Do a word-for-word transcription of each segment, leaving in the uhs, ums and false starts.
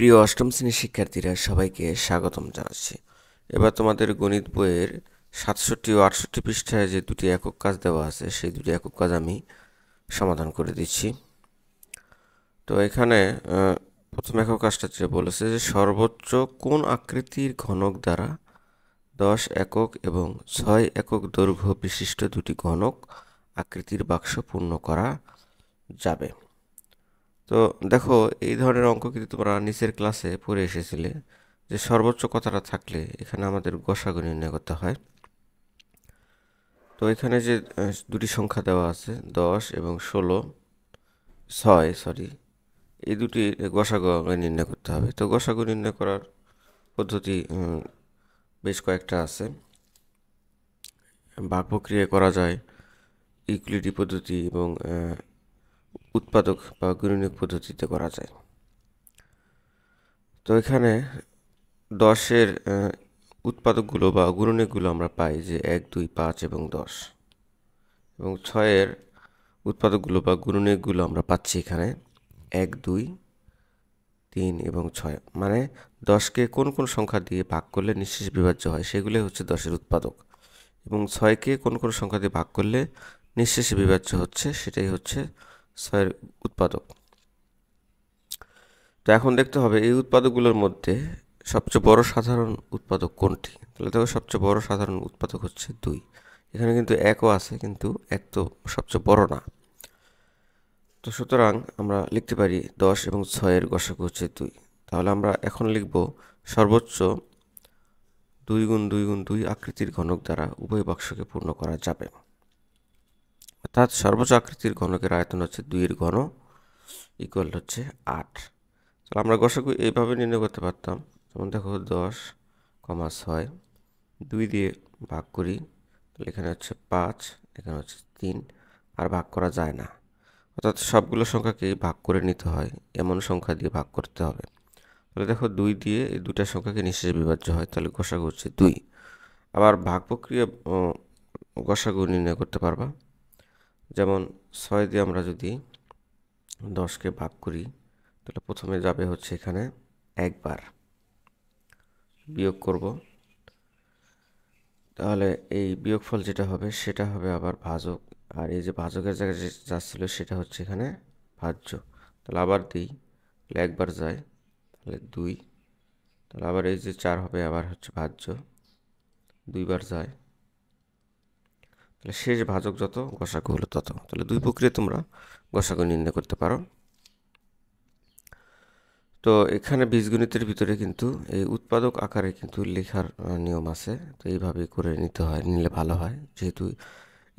প্রিয় অষ্টম শ্রেণীর শিক্ষার্থীরা, সবাইকে স্বাগতম জানাচ্ছি। এবার তোমাদের গণিত বইয়ের সাতষট্টি ও আটষট্টি পৃষ্ঠায় যে দুটি একক কাজ দেওয়া আছে, সেই দুটি একক কাজ আমি সমাধান করে দিচ্ছি। তো এখানে প্রথম একক কাজটা যে বলেছে যে সর্বোচ্চ কোন আকৃতির ঘনক দ্বারা দশ একক এবং ছয় একক দৈর্ঘ্য বিশিষ্ট দুটি ঘনক আকৃতির বাক্স পূর্ণ করা যাবে। তো দেখো, এই ধরনের অঙ্ক কিন্তু তোমরা নিচের ক্লাসে পড়ে এসেছিলে যে সর্বোচ্চ কথাটা থাকলে এখানে আমাদের গসাগু নির্ণয় করতে হয়। তো এখানে যে দুটি সংখ্যা দেওয়া আছে দশ এবং ষোলো ছয় সরি এই দুটি গসাগু নির্ণয় করতে হবে। তো গসাগু নির্ণয় করার পদ্ধতি বেশ কয়েকটা আছে। ভাগ প্রক্রিয়া করা যায় ইকুয়ালিটি পদ্ধতি এবং উৎপাদক বা গুণনীয়ক পদ্ধতিতে করা যায়। তো এখানে দশের উৎপাদকগুলো বা গুণনীয়কগুলো আমরা পাই যে এক দুই পাঁচ এবং দশ, এবং ছয়ের উৎপাদকগুলো বা গুণনীয়কগুলো আমরা পাচ্ছি এখানে এক দুই তিন এবং ছয়। মানে দশকে কোন কোন সংখ্যা দিয়ে ভাগ করলে নিঃশেষ বিভাজ্য হয় সেগুলো হচ্ছে দশের উৎপাদক, এবং ছয়কে কোন কোন সংখ্যা দিয়ে ভাগ করলে নিঃশেষ বিভাজ্য হচ্ছে সেটাই হচ্ছে ছয়ের উৎপাদক। তো এখন দেখতে হবে এই উৎপাদকগুলোর মধ্যে সবচেয়ে বড় সাধারণ উৎপাদক কোনটি। তাহলে দেখো, সবচেয়ে বড় সাধারণ উৎপাদক হচ্ছে দুই। এখানে কিন্তু একও আছে, কিন্তু এক তো সবচেয়ে বড় না। তো সুতরাং আমরা লিখতে পারি দশ এবং ছয়ের গসাগু হচ্ছে দুই। তাহলে আমরা এখন লিখব সর্বোচ্চ দুই গুণ দুই গুণ দুই আকৃতির ঘনক দ্বারা উভয় বাক্সকে পূর্ণ করা যাবে। অর্থাৎ সর্বোচ্চ আকৃতির ঘনকের আয়তন হচ্ছে দুইয়ের ঘন ইকুয়াল হচ্ছে আট। তাহলে আমরা গসাগু এইভাবে নির্ণয় করতে পারতাম, যেমন দেখো দশ কমা ছয় দুই দিয়ে ভাগ করি, তাহলে এখানে হচ্ছে পাঁচ এখানে হচ্ছে তিন, আর ভাগ করা যায় না। অর্থাৎ সবগুলো সংখ্যাকেই ভাগ করে নিতে হয়, এমন সংখ্যা দিয়ে ভাগ করতে হবে। তাহলে দেখো দুই দিয়ে এই দুটা সংখ্যাকে নিঃশেষে বিভাজ্য হয়, তাহলে গসাগু হচ্ছে দুই। আবার ভাগ প্রক্রিয়া গসাগু নির্ণয় করতে পারবা, যেমন ছয় দিয়ে আমরা যদি দশকে ভাগ করি, তাহলে প্রথমে যাবে হচ্ছে এখানে একবার বিয়োগ করব, তাহলে এই বিয়োগফল যেটা হবে সেটা হবে আবার ভাজক, আর এই যে ভাজকের জায়গায় যা ছিল সেটা হচ্ছে এখানে ভাজ্য। তাহলে আবার দিই, তাহলে একবার যায়, তাহলে দুই, তাহলে আবার এই যে চার হবে আবার হচ্ছে ভাজ্য, দুইবার যায়, তাহলে শেষ ভাজক যত গসাগু হলো তত। তাহলে দুই প্রক্রিয়া তোমরা গসাগু নির্ণয় করতে পারো। তো এখানে বীজগণিতের ভিতরে কিন্তু এই উৎপাদক আকারে কিন্তু লেখার নিয়ম আছে, তো এইভাবে করে নিতে হয়, নিলে ভালো হয়। যেহেতু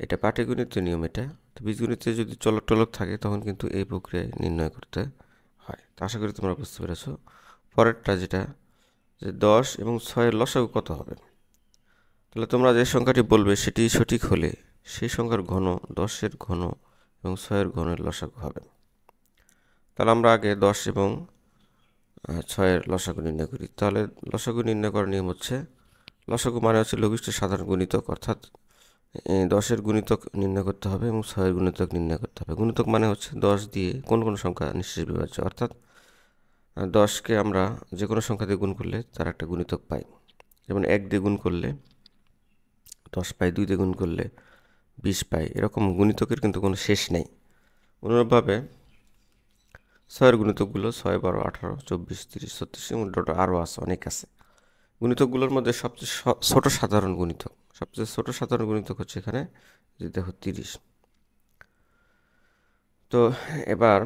এটা পাটিগণিত নিয়ম, এটা তো বীজগণিতে যদি চলক টলক থাকে তখন কিন্তু এই প্রক্রিয়ায় নির্ণয় করতে হয়। তো আশা করি তোমরা বুঝতে পেরেছো। পরেরটা যেটা যে দশ এবং ছয়ের লসাগু কত হবে, তাহলে তোমরা যে সংখ্যাটি বলবে সেটি সঠিক হলে সেই সংখ্যার ঘন দশের ঘন এবং ছয়ের ঘনের লসাগু হবে। তাহলে আমরা আগে দশ এবং ছয়ের লসাগু নির্ণয় করি। তাহলে লসাগু নির্ণয় করার নিয়ম হচ্ছে, লসাগু মানে হচ্ছে লঘিষ্ঠ সাধারণ গুণিতক, অর্থাৎ দশের গুণিতক নির্ণয় করতে হবে এবং ছয়ের গুণিতক নির্ণয় করতে হবে। গুণিতক মানে হচ্ছে দশ দিয়ে কোন কোন সংখ্যা নিঃশেষ বিভাজ্য, অর্থাৎ দশকে আমরা যে কোনো সংখ্যা দিয়ে গুণ করলে তার একটা গুণিতক পাই। যেমন এক দিয়ে গুণ করলে দশ পাই, দুই দিয়ে গুণ করলে বিশ পাই, এরকম গুণিতকের কিন্তু কোনো শেষ নেই। অনুরূপভাবে ছয়ের গুণিতকগুলো ছয় বারো আঠারো চব্বিশ তিরিশ ছত্রিশ এবং ডোটা আরও আছে, অনেক আছে। গুণিতকগুলোর মধ্যে সবচেয়ে ছোটো সাধারণ গুণিতক সবচেয়ে ছোটো সাধারণ গুণিতক হচ্ছে এখানে যে দেখো তিরিশ। তো এবার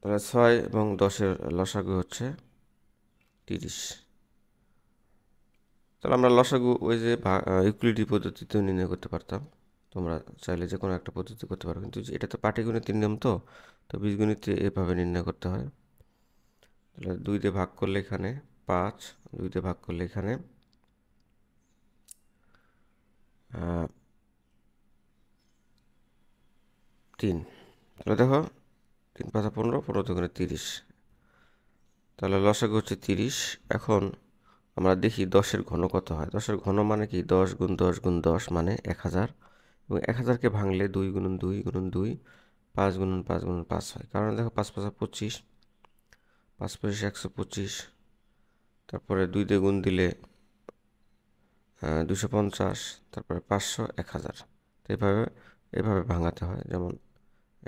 তাহলে ছয় এবং দশের লসাগু হচ্ছে তিরিশ। তাহলে আমরা লসাগু ওই যে ইকুয়ালিটি পদ্ধতিতেও নির্ণয় করতে পারতাম, তোমরা চাইলে যে কোনো একটা পদ্ধতি করতে পারো, কিন্তু এটা তো পাটিগণিতের নিয়ম, তো তো বীজগণিতে এভাবে নির্ণয় করতে হয়। তাহলে দুই দিয়ে ভাগ করলে এখানে পাঁচ, দুই দিয়ে ভাগ করলে এখানে তিন, তাহলে দেখো তিন পাঁচ পনেরো, পনেরো দুগুণে তিরিশ, তাহলে লসাগু হচ্ছে তিরিশ। এখন আমরা দেখি দশের ঘন কত হয়। দশের ঘন মানে কি, দশ গুণ দশ গুণ দশ মানে এক হাজার, এবং এক হাজারকে ভাঙলে দুই গুণন দুই গুণন দুই পাঁচ গুণন পাঁচ গুণন পাঁচ হয়, কারণ দেখো পাঁচ পাঁচা পঁচিশ, পাঁচ পঁচিশ একশো পঁচিশ, তারপরে দুই দিয়ে গুণ দিলে দুশো পঞ্চাশ, তারপরে পাঁচশো, এক হাজার। তো এইভাবে এইভাবে ভাঙাতে হয়। যেমন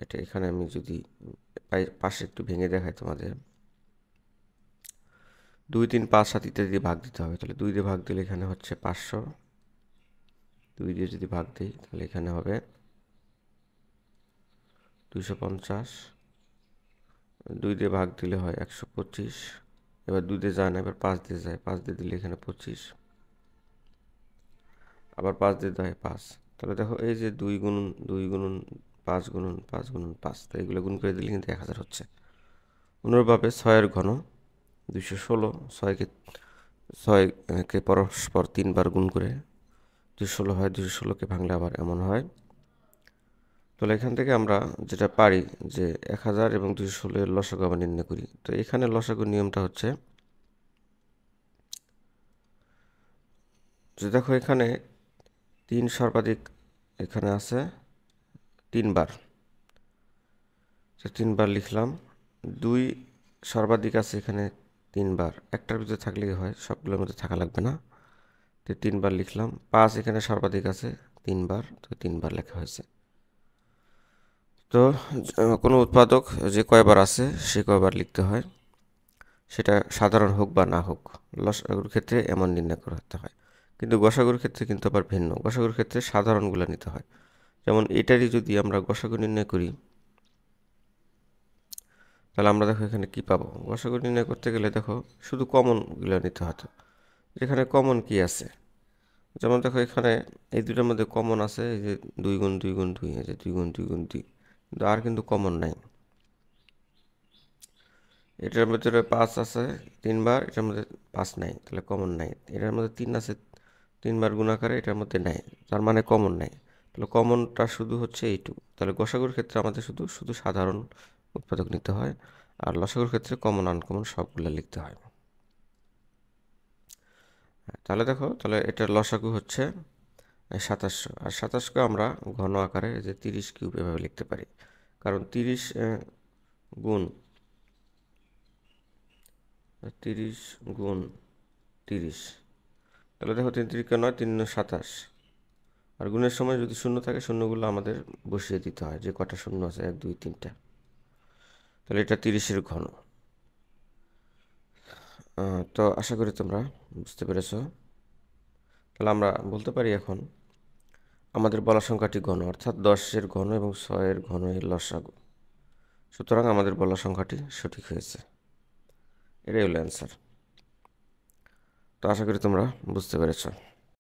এটা এখানে আমি যদি পাশে একটু ভেঙে দেখাই তোমাদের, দুই তিন পাঁচ সাত ইত্যাদি ভাগ দিতে হবে। তাহলে দুই দিয়ে ভাগ দিলে এখানে হচ্ছে পাঁচশো, দুই দিয়ে যদি ভাগ দিই তাহলে এখানে হবে দুইশো পঞ্চাশ, দুই দিয়ে ভাগ দিলে হয় একশো পঁচিশ। এবার দুই দিয়ে যায় না, এবার পাঁচ দিয়ে যায়, পাঁচ দিয়ে দিলে এখানে পঁচিশ, আবার পাঁচ দিয়ে দেয় পাঁচ। তাহলে দেখো এই যে দুই গুণন দুই গুণন পাঁচ গুণন পাঁচ গুণন পাঁচ, তো এগুলো গুণ করে দিলে কিন্তু এক হাজার হচ্ছে। অনুরূপভাবে ছয়ের ঘন দুইশো ষোলো, ছয়কে ছয়কে পরস্পর তিনবার গুণ করে দুশো ষোলো হয়, দুশো ষোলোকে ভাঙলে আবার এমন হয়। তাহলে এখান থেকে আমরা যেটা পারি যে এক হাজার এবং দুশো ষোলো এর লসাগু আবার নির্ণয় করি। তো এখানে লসাগুর নিয়মটা হচ্ছে যে দেখো এখানে তিন সর্বাধিক এখানে আছে তিনবার, তিনবার লিখলাম, দুই সর্বাধিক আছে এখানে তিনবার, একটার ভিতরে থাকলেই হয়, সবগুলোর মধ্যে থাকা লাগবে না, তো তিনবার লিখলাম। পাঁচ এখানে সর্বাধিক আছে তিনবার, তো তিনবার লেখা হয়েছে। তো কোনো উৎপাদক যে কয়বার আছে সে কয়বার লিখতে হয়, সেটা সাধারণ হোক বা না হোক, লসাগুর ক্ষেত্রে এমন নির্ণয় করতে হয়। কিন্তু গোসাগুর ক্ষেত্রে কিন্তু আবার ভিন্ন, গোসাগুর ক্ষেত্রে সাধারণগুলো নিতে হয়। যেমন এটারই যদি আমরা গোসাগু নির্ণয় করি, তাহলে আমরা দেখো এখানে কি পাবো। গোসাগু নির্ণয় করতে গেলে দেখো শুধু কমনগুলো নিতে হতো, যেখানে কমন কি আছে। যেমন দেখো এখানে এই দুটার মধ্যে কমন আছে, এই যে দুই গুণ দুই গুণ দুই, এই যে দুই গুণ দুই গুণ দুই, কিন্তু আর কিন্তু কমন নাই। এটার ভিতরে পাঁচ আছে তিনবার, এটার মধ্যে পাঁচ নাই, তাহলে কমন নাই। এটার মধ্যে তিন আছে তিনবার গুণাকারে, এটার মধ্যে নাই, তার মানে কমন নাই। তাহলে কমনটা শুধু হচ্ছে এইটুকু। তাহলে গোসাগুর ক্ষেত্রে আমাদের শুধু শুধু সাধারণ উৎপাদক নিতে হয়, আর লসাগুর ক্ষেত্রে কমন আনকমন সবগুলো লিখতে হয়। তাহলে দেখো তাহলে এটা লসাগু হচ্ছে সাতাশশো, আর সাতাশকে আমরা ঘন আকারে যে তিরিশ কিউব এভাবে লিখতে পারি, কারণ তিরিশ গুণ তিরিশ গুণ তিরিশ, তাহলে দেখো তিন তিরিশকে নয়, তিন সাতাশ। আর গুণের সময় যদি শূন্য থাকে, শূন্যগুলো আমাদের বসিয়ে দিতে হয়, যে কটা শূন্য আছে, এক দুই তিনটা। তাহলে এটা তিরিশের ঘন। তো আশা করি তোমরা বুঝতে পেরেছ। তাহলে আমরা বলতে পারি এখন আমাদের বলা সংখ্যাটি ঘন, অর্থাৎ দশের ঘন এবং ছয়ের ঘন এর লসাগু। সুতরাং আমাদের বলা সংখ্যাটি সঠিক হয়েছে, এটাই হলো অ্যান্সার। তো আশা করি তোমরা বুঝতে পেরেছ।